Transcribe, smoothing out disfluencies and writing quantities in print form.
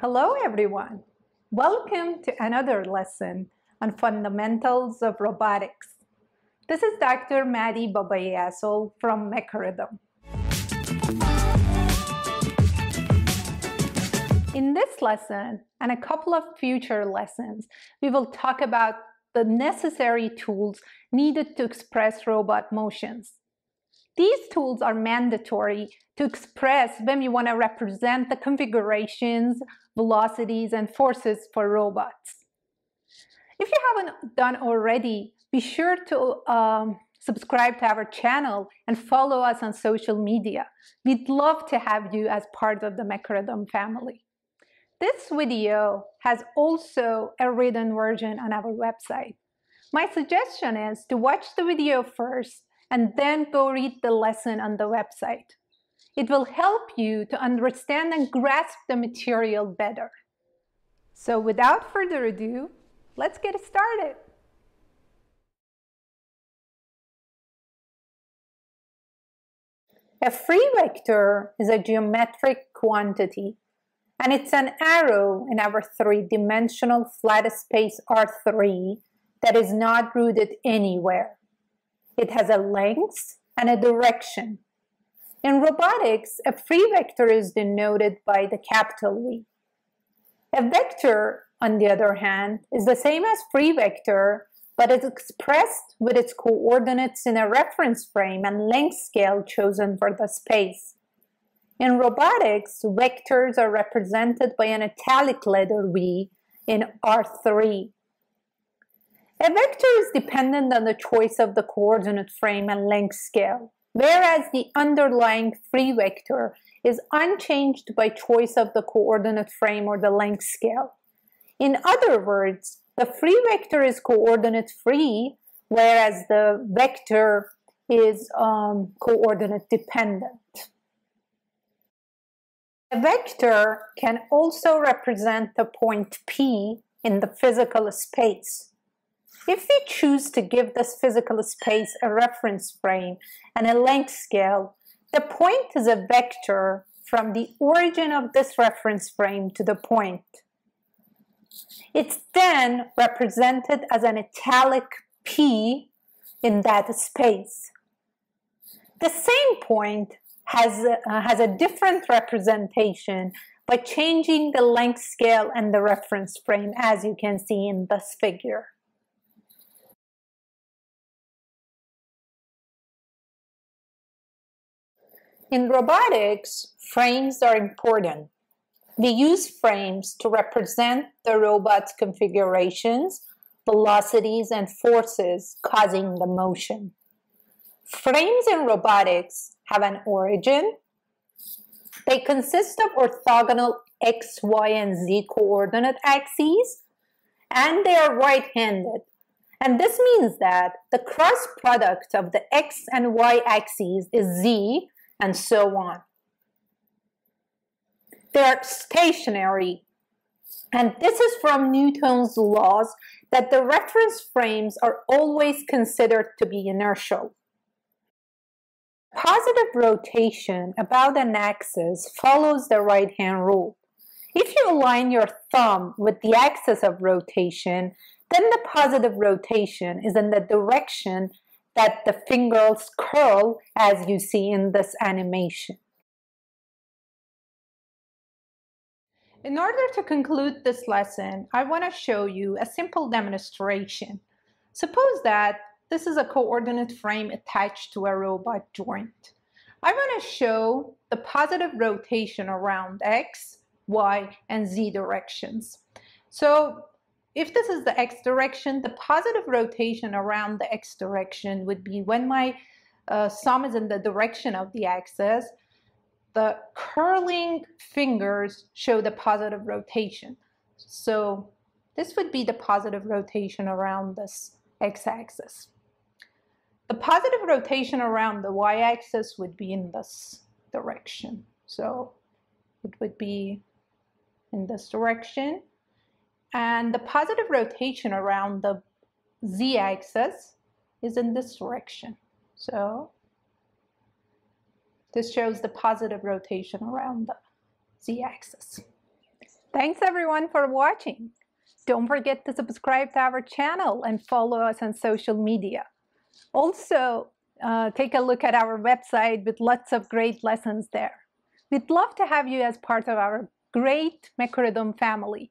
Hello everyone, welcome to another lesson on fundamentals of robotics. This is Dr. Maddie Babayasol from Mecharithm. In this lesson and a couple of future lessons, we will talk about the necessary tools needed to express robot motions. These tools are mandatory to express when we want to represent the configurations, velocities, and forces for robots. If you haven't done already, be sure to subscribe to our channel and follow us on social media. We'd love to have you as part of the Mecharithm family. This video has also a written version on our website. My suggestion is to watch the video first and then go read the lesson on the website. It will help you to understand and grasp the material better. So without further ado, let's get started. A free vector is a geometric quantity, and it's an arrow in our three-dimensional flat space R3 that is not rooted anywhere. It has a length and a direction. In robotics, a free vector is denoted by the capital V. A vector, on the other hand, is the same as free vector, but it's expressed with its coordinates in a reference frame and length scale chosen for the space. In robotics, vectors are represented by an italic letter V in R3. A vector is dependent on the choice of the coordinate frame and length scale, whereas the underlying free vector is unchanged by choice of the coordinate frame or the length scale. In other words, the free vector is coordinate free, whereas the vector is coordinate dependent. A vector can also represent the point P in the physical space. If we choose to give this physical space a reference frame and a length scale, the point is a vector from the origin of this reference frame to the point. It's then represented as an italic P in that space. The same point has a different representation by changing the length scale and the reference frame, as you can see in this figure. In robotics, frames are important. We use frames to represent the robot's configurations, velocities, and forces causing the motion. Frames in robotics have an origin. They consist of orthogonal X, Y, and Z coordinate axes, and they are right-handed. And this means that the cross product of the X and Y axes is Z, and so on. They are stationary, and this is from Newton's laws that the reference frames are always considered to be inertial. Positive rotation about an axis follows the right-hand rule. If you align your thumb with the axis of rotation, then the positive rotation is in the direction that the fingers curl, as you see in this animation. In order to conclude this lesson, I want to show you a simple demonstration. Suppose that this is a coordinate frame attached to a robot joint. I want to show the positive rotation around X, Y, and Z directions. So if this is the X direction, the positive rotation around the X direction would be when my thumb is in the direction of the axis, the curling fingers show the positive rotation. So this would be the positive rotation around this X-axis. The positive rotation around the Y-axis would be in this direction. So it would be in this direction. And the positive rotation around the Z-axis is in this direction. So this shows the positive rotation around the Z-axis. Thanks everyone for watching. Don't forget to subscribe to our channel and follow us on social media. Also, take a look at our website with lots of great lessons there. We'd love to have you as part of our great Mecharithm family.